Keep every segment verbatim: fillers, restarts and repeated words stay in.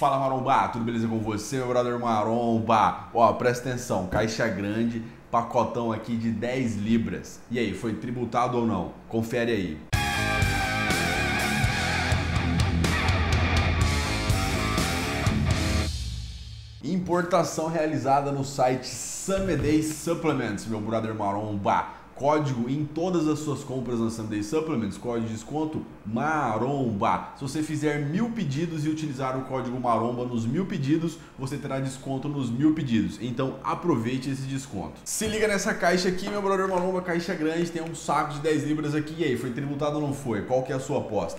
Fala Maromba, tudo beleza com você, meu brother Maromba? Ó, presta atenção, caixa grande, pacotão aqui de dez libras. E aí, foi tributado ou não? Confere aí. Importação realizada no site Sameday Supplements, meu brother Maromba. Código em todas as suas compras na Sameday Supplements, código de desconto MAROMBA. Se você fizer mil pedidos e utilizar o código MAROMBA nos mil pedidos, você terá desconto nos mil pedidos. Então aproveite esse desconto. Se liga nessa caixa aqui, meu brother Maromba, caixa grande, tem um saco de dez libras aqui. E aí, foi tributado ou não foi? Qual que é a sua aposta?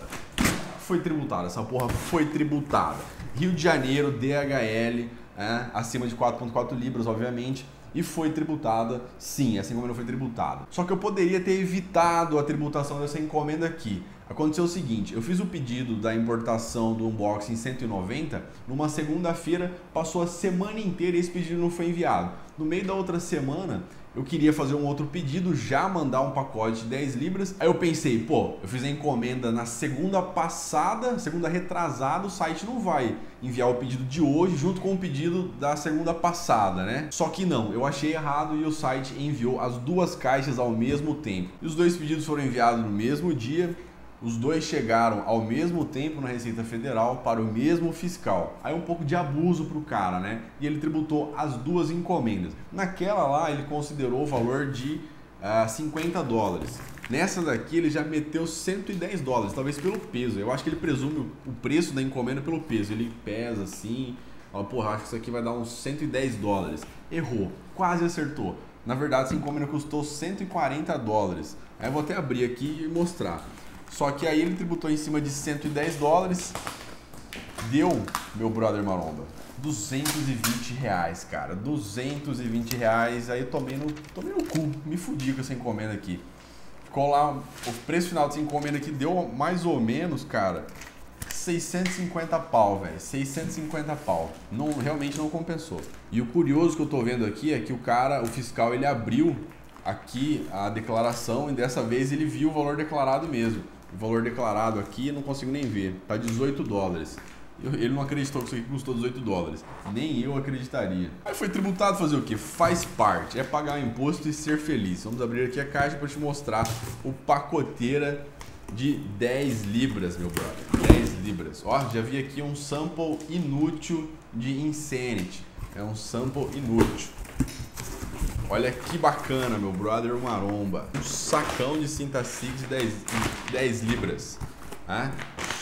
Foi tributada, essa porra foi tributada. Rio de Janeiro, D H L, é, acima de quatro vírgula quatro libras, obviamente. E foi tributada, sim, essa encomenda foi tributada. Só que eu poderia ter evitado a tributação dessa encomenda aqui. Aconteceu o seguinte, eu fiz o pedido da importação do unboxing cento e noventa numa segunda-feira, passou a semana inteira e esse pedido não foi enviado. No meio da outra semana, eu queria fazer um outro pedido, já mandar um pacote de dez libras. Aí eu pensei, pô, eu fiz a encomenda na segunda passada, segunda retrasada, o site não vai enviar o pedido de hoje junto com o pedido da segunda passada, né? Só que não, eu achei errado e o site enviou as duas caixas ao mesmo tempo. E os dois pedidos foram enviados no mesmo dia. Os dois chegaram ao mesmo tempo na Receita Federal para o mesmo fiscal. Aí um pouco de abuso pro cara, né? E ele tributou as duas encomendas. Naquela lá ele considerou o valor de uh, cinquenta dólares. Nessa daqui ele já meteu cento e dez dólares, talvez pelo peso. Eu acho que ele presume o preço da encomenda pelo peso. Ele pesa assim, fala, porra, acho que isso aqui vai dar uns cento e dez dólares. Errou, quase acertou. Na verdade essa encomenda custou cento e quarenta dólares. Aí eu vou até abrir aqui e mostrar. Só que aí ele tributou em cima de cento e dez dólares, deu, meu brother Maromba, duzentos e vinte reais, cara, duzentos e vinte reais, aí eu tomei no, tomei no cu, me fudi com essa encomenda aqui. Ficou lá, o preço final dessa encomenda aqui deu mais ou menos, cara, seiscentos e cinquenta pau, velho, seiscentos e cinquenta pau, não, realmente não compensou. E o curioso que eu tô vendo aqui é que o cara, o fiscal, ele abriu aqui a declaração e dessa vez ele viu o valor declarado mesmo. O valor declarado aqui não consigo nem ver, tá dezoito dólares. Ele não acreditou que isso aqui custou dezoito dólares. Nem eu acreditaria. Aí foi tributado, fazer o que? Faz parte, é pagar o imposto e ser feliz. Vamos abrir aqui a caixa para te mostrar o pacoteira de dez libras, meu brother. dez libras. Ó, já vi aqui um sample inútil de Insanity. É um sample inútil. Olha que bacana, meu brother Maromba. Um sacão de Syntha seis de dez libras. Ah,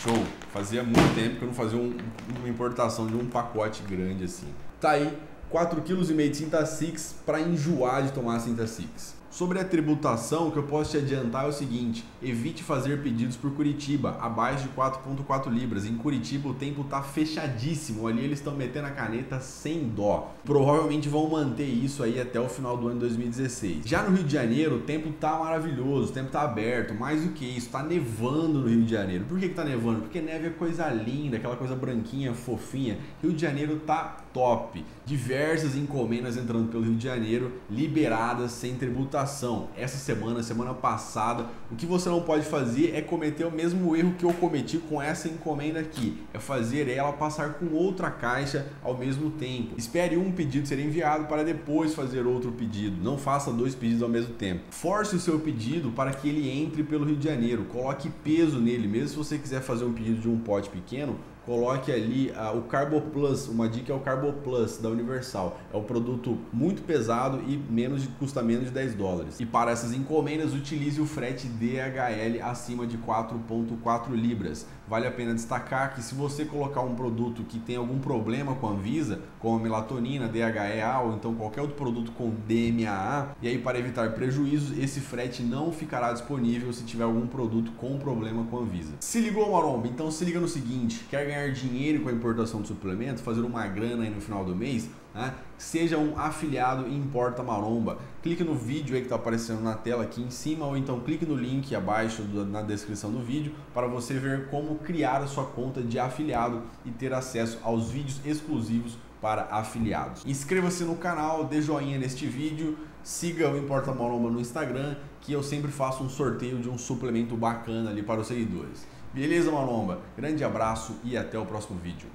show. Fazia muito tempo que eu não fazia um, uma importação de um pacote grande assim. Tá aí, quatro vírgula cinco quilos de Syntha seis para enjoar de tomar Syntha seis. Sobre a tributação, o que eu posso te adiantar é o seguinte. Evite fazer pedidos por Curitiba, abaixo de quatro vírgula quatro libras. Em Curitiba o tempo tá fechadíssimo. Ali eles estão metendo a caneta sem dó. Provavelmente vão manter isso aí até o final do ano de dois mil e dezesseis. Já no Rio de Janeiro o tempo tá maravilhoso, o tempo tá aberto. Mais do que isso, tá nevando no Rio de Janeiro. Por que que tá nevando? Porque neve é coisa linda, aquela coisa branquinha, fofinha. Rio de Janeiro tá top. Diversas encomendas entrando pelo Rio de Janeiro, liberadas sem tributação. Essa semana, semana passada, o que você não pode fazer é cometer o mesmo erro que eu cometi com essa encomenda aqui, é fazer ela passar com outra caixa ao mesmo tempo. Espere um pedido ser enviado para depois fazer outro pedido, não faça dois pedidos ao mesmo tempo. Force o seu pedido para que ele entre pelo Rio de Janeiro, coloque peso nele, mesmo se você quiser fazer um pedido de um pote pequeno, coloque ali uh, o Carbo Plus, uma dica é o Carbo Plus da Universal. É um produto muito pesado e menos de, custa menos de dez dólares. E para essas encomendas, utilize o frete D H L acima de quatro vírgula quatro libras. Vale a pena destacar que se você colocar um produto que tem algum problema com a Anvisa, como a melatonina, D H E A ou então qualquer outro produto com D M A A, e aí para evitar prejuízos, esse frete não ficará disponível se tiver algum produto com problema com a Anvisa. Se ligou, Maromba? Então se liga no seguinte, quer ganhar dinheiro com a importação de suplementos, fazer uma grana aí no final do mês, né? Seja um afiliado Importa Maromba. Clique no vídeo aí que está aparecendo na tela aqui em cima ou então clique no link abaixo do, na descrição do vídeo para você ver como criar a sua conta de afiliado e ter acesso aos vídeos exclusivos para afiliados. Inscreva-se no canal, dê joinha neste vídeo, siga o Importa Maromba no Instagram que eu sempre faço um sorteio de um suplemento bacana ali para os seguidores. Beleza, Maromba? Grande abraço e até o próximo vídeo.